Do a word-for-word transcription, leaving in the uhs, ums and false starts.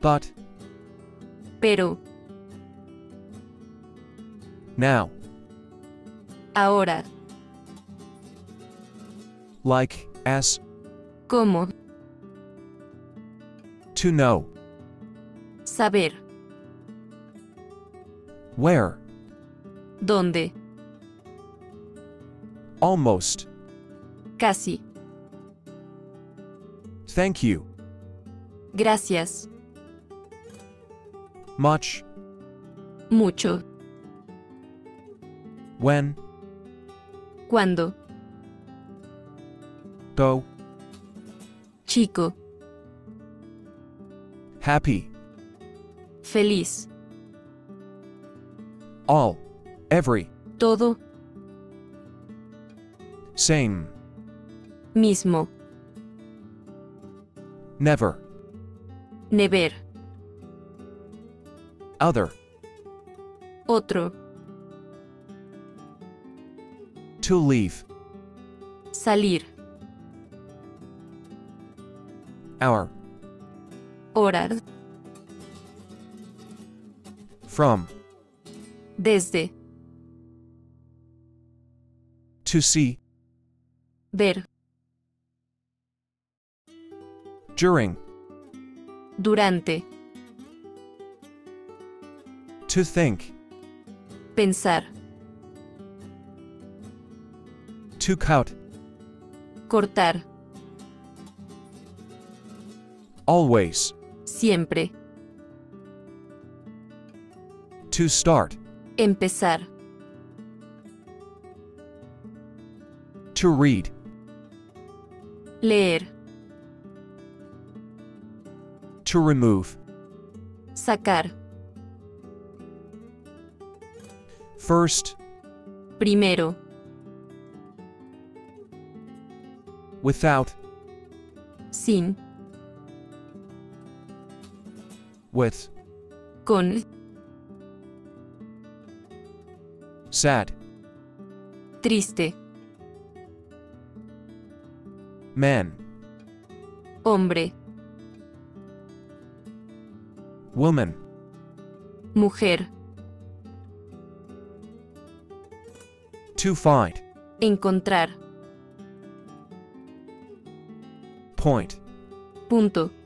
But. Pero. Now. Ahora. Like, as. Como. To know. Saber. Where. Donde. Almost. Casi. Thank you. Gracias. Much. Mucho. When. Cuando. Go. Chico. Happy. Feliz. All. Every. Todo. Same. Mismo. Never. Never. Other. Otro. To leave. Salir. Hour. Orar. From. Desde. To see. Ver. During. Durante. To think. Pensar. To cut. Cortar. Always. Siempre. To start. Empezar. To read. Leer. To remove. Sacar. First. Primero. Without. Sin. With. Con. Sad. Triste. Man. Hombre. Woman. Mujer. To find. Encontrar. Point. Punto.